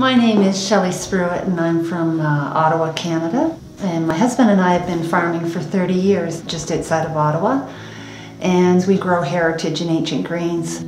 My name is Shelley Spruit and I'm from Ottawa, Canada. And my husband and I have been farming for 30 years just outside of Ottawa. And we grow heritage and ancient grains.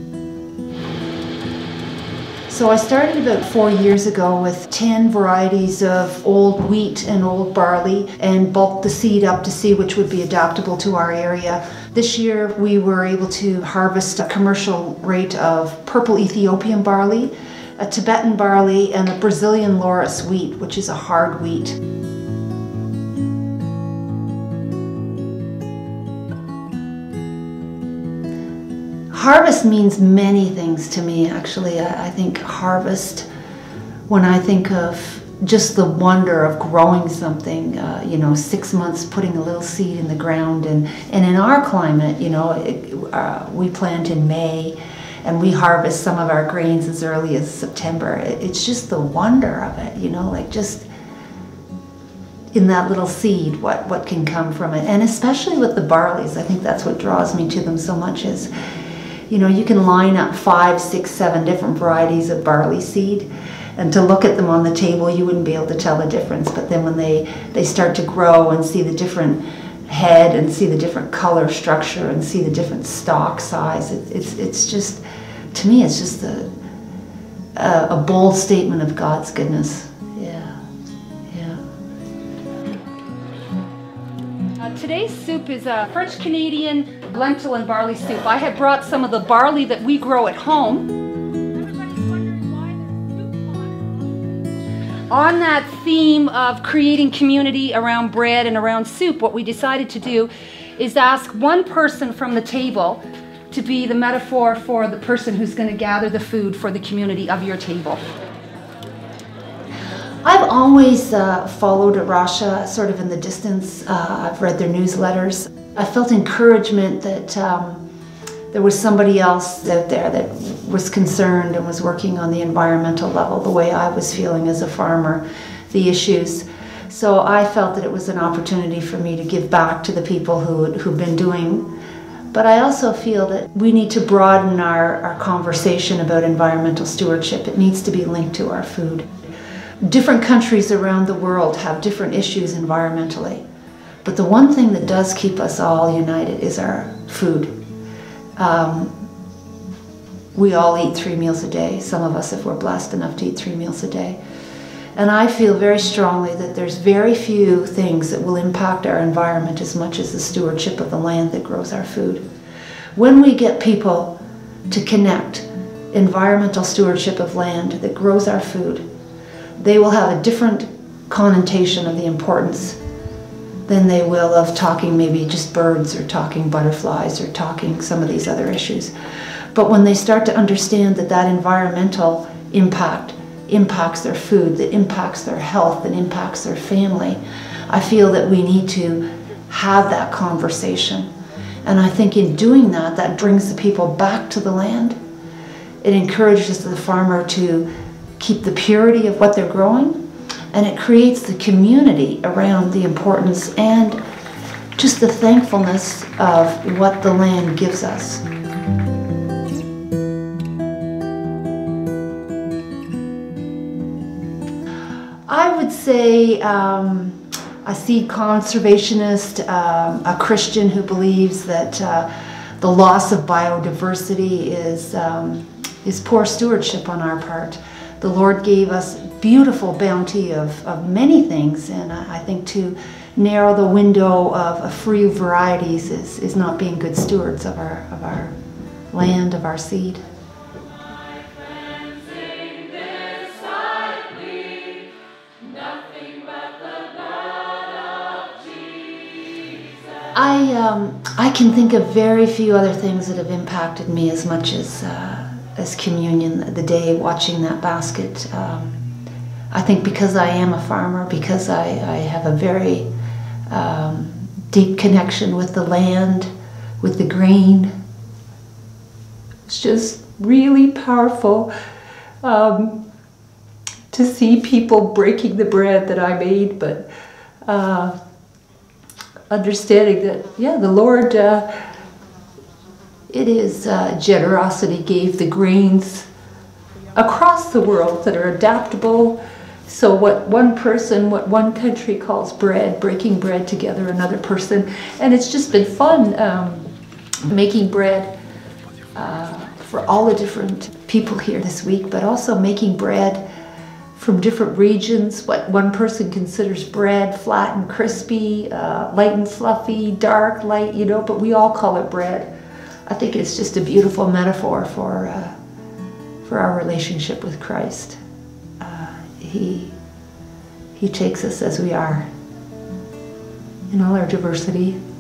So I started about 4 years ago with 10 varieties of old wheat and old barley and bulked the seed up to see which would be adaptable to our area. This year we were able to harvest a commercial rate of purple Ethiopian barley, a Tibetan barley and a Brazilian Loris wheat, which is a hard wheat. Harvest means many things to me, actually. I think harvest, when I think of just the wonder of growing something, 6 months putting a little seed in the ground. And in our climate, we plant in May and we harvest some of our grains as early as September. It's just the wonder of it, like just in that little seed, what can come from it. And especially with the barleys, I think that's what draws me to them so much is, you can line up 5, 6, 7 different varieties of barley seed, and to look at them on the table, you wouldn't be able to tell the difference. But then when they start to grow and see the different head and see the different color structure and see the different stalk size, it's just, to me, it's just a bold statement of God's goodness. Today's soup is a French-Canadian lentil and barley soup. I have brought some of the barley that we grow at home. On that theme of creating community around bread and around soup, what we decided to do is ask one person from the table to be the metaphor for the person who's going to gather the food for the community of your table. I've always followed A Rocha sort of in the distance. I've read their newsletters. I felt encouragement that there was somebody else out there that was concerned and was working on the environmental level the way I was feeling as a farmer, the issues. So I felt that it was an opportunity for me to give back to the people who've been doing. But I also feel that we need to broaden our conversation about environmental stewardship. It needs to be linked to our food. Different countries around the world have different issues environmentally, but the one thing that does keep us all united is our food. We all eat 3 meals a day, some of us if we're blessed enough to eat 3 meals a day. And I feel very strongly that there's very few things that will impact our environment as much as the stewardship of the land that grows our food. When we get people to connect environmental stewardship of land that grows our food, they will have a different connotation of the importance than they will of talking maybe just birds or talking butterflies or talking some of these other issues. But when they start to understand that that environmental impact impacts their food, that impacts their health, and impacts their family, I feel that we need to have that conversation. And I think in doing that, that brings the people back to the land. It encourages the farmer to keep the purity of what they're growing, and it creates the community around the importance and just the thankfulness of what the land gives us. I would say a seed conservationist, a Christian who believes that the loss of biodiversity is poor stewardship on our part. The Lord gave us beautiful bounty of many things, and I think to narrow the window of a few varieties is not being good stewards of our land, of our seed. I can think of very few other things that have impacted me as much as communion, the day watching that basket. I think because I am a farmer, because I have a very deep connection with the land, with the grain. It's just really powerful to see people breaking the bread that I made, but understanding that, yeah, the Lord, it is generosity gave the grains across the world that are adaptable. So what one person, what one country calls bread, breaking bread together, another person. And it's just been fun making bread for all the different people here this week, but also making bread from different regions, what one person considers bread, flat and crispy, light and fluffy, dark, light, you know, but we all call it bread. I think it's just a beautiful metaphor for our relationship with Christ. He takes us as we are in all our diversity.